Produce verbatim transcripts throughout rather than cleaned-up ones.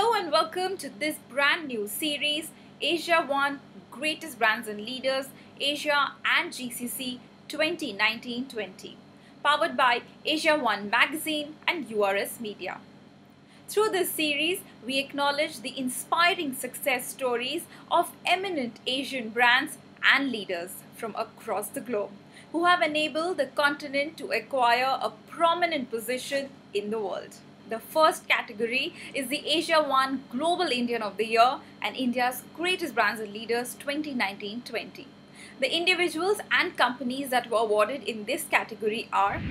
Hello and welcome to this brand new series, Asia One: Greatest Brands and Leaders, Asia and G C C twenty nineteen twenty, powered by Asia One magazine and U R S Media. Through this series, we acknowledge the inspiring success stories of eminent Asian brands and leaders from across the globe who have enabled the continent to acquire a prominent position in the world. The first category is the Asia One Global Indian of the Year and India's Greatest Brands and Leaders twenty nineteen twenty. The individuals and companies that were awarded in this category are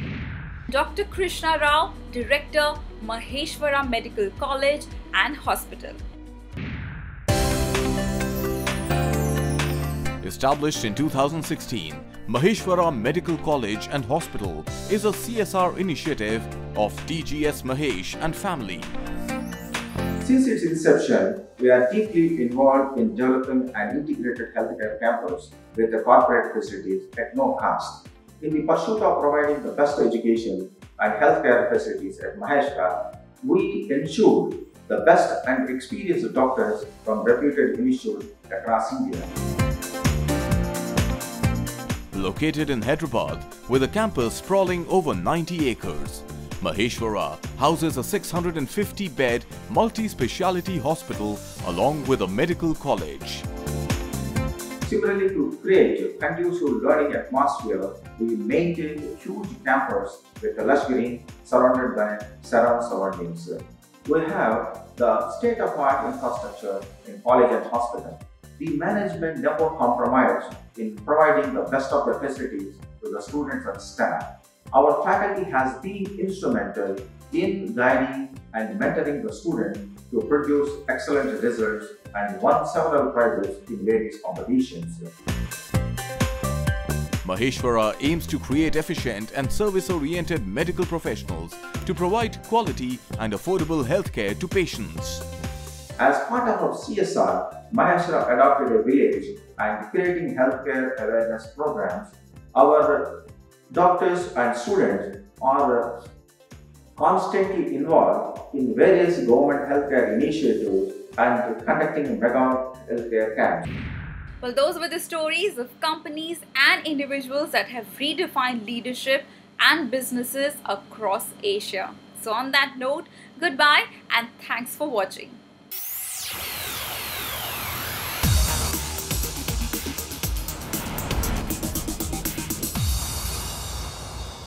Doctor Krishna Rao, Director, Maheshwara Medical College and Hospital. Established in two thousand sixteen, Maheshwara Medical College and Hospital is a C S R initiative of T G S Mahesh and family. Since its inception, we are deeply involved in developing an integrated healthcare campus with the corporate facilities at no cost. In the pursuit of providing the best education and healthcare facilities at Maheshwara, we ensure the best and experienced doctors from reputed institutes across India. Located in Hyderabad, with a campus sprawling over ninety acres, Maheshwara houses a six hundred fifty bed multi-speciality hospital along with a medical college. Similarly, to create a conducive learning atmosphere, we maintain a huge campus with a lush green surrounded by surround surroundings. We have the state-of-the-art infrastructure in college and hospital. The management never compromised in providing the best of the facilities to the students and staff. Our faculty has been instrumental in guiding and mentoring the students to produce excellent results and won several prizes in various competitions. Maheshwara aims to create efficient and service-oriented medical professionals to provide quality and affordable healthcare to patients. As part of our C S R, Maheshwara adopted a village and creating healthcare awareness programs. Our doctors and students are constantly involved in various government healthcare initiatives and conducting mega healthcare camps. Well, those were the stories of companies and individuals that have redefined leadership and businesses across Asia. So on that note, goodbye and thanks for watching.